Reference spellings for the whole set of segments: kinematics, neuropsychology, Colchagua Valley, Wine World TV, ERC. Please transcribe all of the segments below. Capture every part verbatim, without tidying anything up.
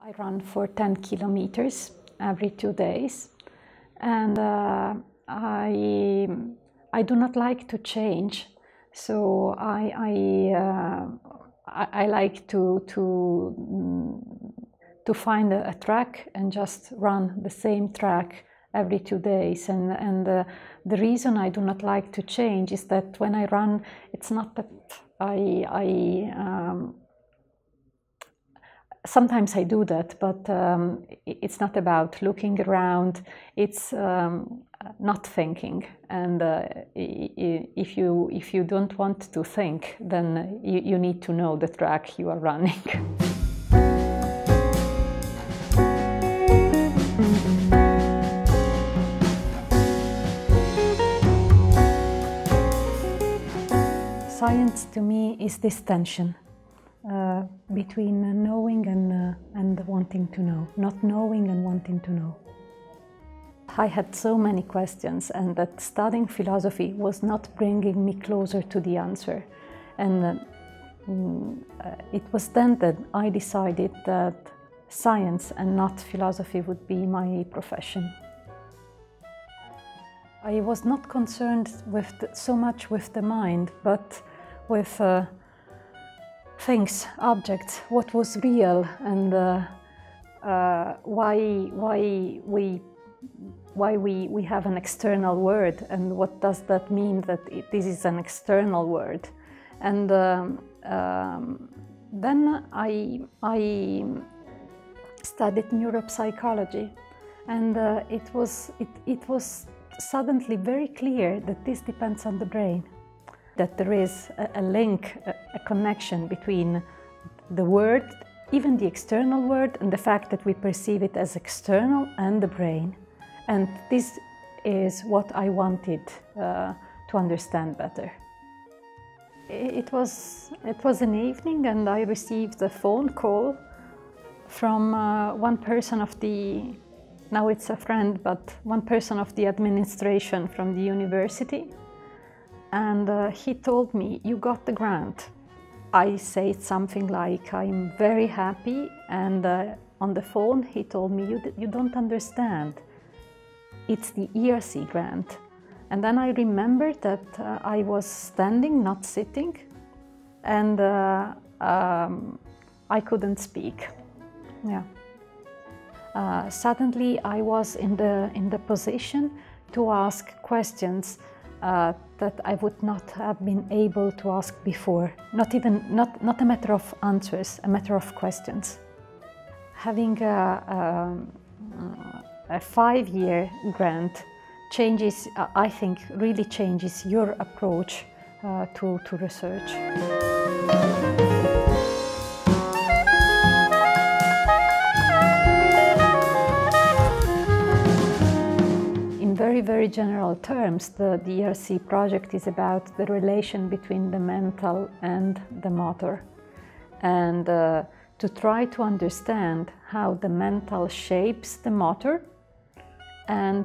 I run for ten kilometers every two days, and uh, I I do not like to change, so I I, uh, I, I like to to to find a, a track and just run the same track every two days. And and uh, the reason I do not like to change is that when I run, it's not that I I. Um, Sometimes I do that, but um, it's not about looking around. It's um, not thinking, and uh, if you if you don't want to think, then you, you need to know the track you are running. Science to me is this tension. Uh, between uh, knowing and, uh, and wanting to know, not knowing and wanting to know. I had so many questions, and that studying philosophy was not bringing me closer to the answer. And uh, mm, uh, it was then that I decided that science and not philosophy would be my profession. I was not concerned with the, so much with the mind, but with uh, things, objects, what was real, and uh, uh, why why we why we we have an external world, and what does that mean that it, this is an external world. And um, um, then I I studied neuropsychology, and uh, it was it it was suddenly very clear that this depends on the brain. That there is a link, a connection between the world, even the external world, and the fact that we perceive it as external, and the brain. And this is what I wanted uh, to understand better. It was, it was an evening, and I received a phone call from uh, one person of the, now it's a friend, but one person of the administration from the university. And uh, he told me, "You got the grant." I said something like, "I'm very happy," and uh, on the phone he told me, you, you don't understand. It's the E R C grant." And then I remembered that uh, I was standing, not sitting, and uh, um, I couldn't speak. Yeah. Uh, suddenly I was in the, in the position to ask questions Uh, that I would not have been able to ask before. Not even, not, not a matter of answers, a matter of questions. Having a, a, a five-year grant changes, I think, really changes your approach uh, to, to research. In very general terms, the, the E R C project is about the relation between the mental and the motor, and uh, to try to understand how the mental shapes the motor, and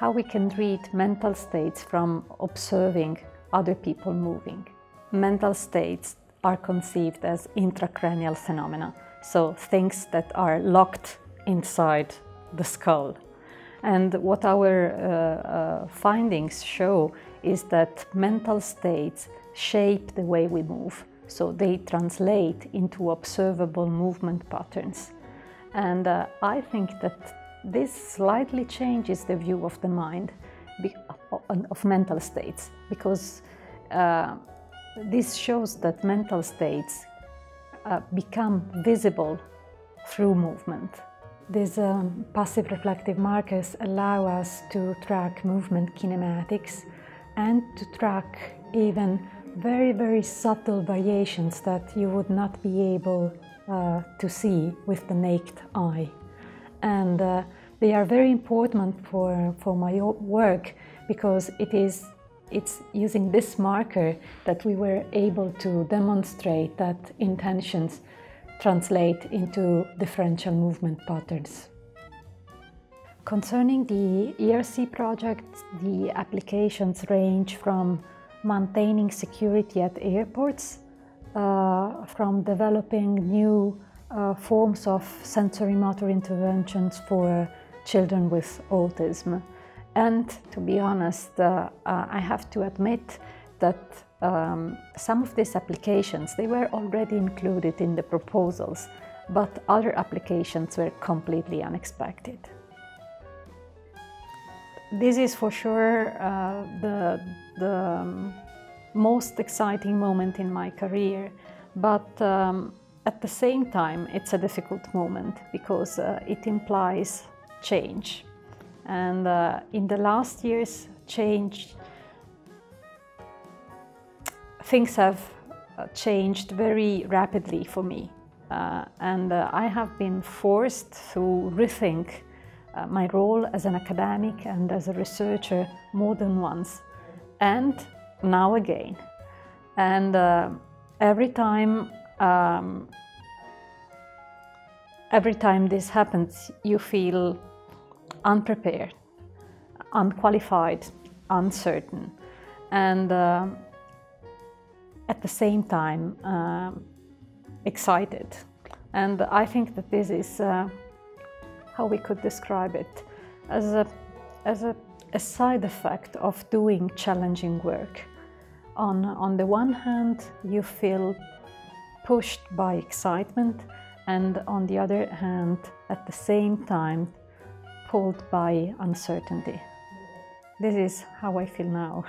how we can read mental states from observing other people moving. Mental states are conceived as intracranial phenomena, so things that are locked inside the skull. And what our uh, uh, findings show is that mental states shape the way we move. So they translate into observable movement patterns. And uh, I think that this slightly changes the view of the mind, of mental states, because uh, this shows that mental states uh, become visible through movement. These um, passive reflective markers allow us to track movement kinematics, and to track even very, very subtle variations that you would not be able uh, to see with the naked eye. And uh, they are very important for, for my work, because it is, it's using this marker that we were able to demonstrate that intentions translate into differential movement patterns. Concerning the E R C project, the applications range from maintaining security at airports, uh, from developing new uh, forms of sensory-motor interventions for children with autism. And to be honest, uh, uh, I have to admit that um, some of these applications, they were already included in the proposals, but other applications were completely unexpected. This is for sure uh, the, the um, most exciting moment in my career, but um, at the same time it's a difficult moment because uh, it implies change. And uh, in the last years, change, things have changed very rapidly for me. Uh, and uh, I have been forced to rethink uh, my role as an academic and as a researcher more than once, and now again. And uh, every time, um, every time this happens, you feel unprepared, unqualified, uncertain, and uh, at the same time, uh, excited. And I think that this is uh, how we could describe it, as a, as a, a side effect of doing challenging work. On, on the one hand, you feel pushed by excitement, and on the other hand, at the same time, pulled by uncertainty. This is how I feel now.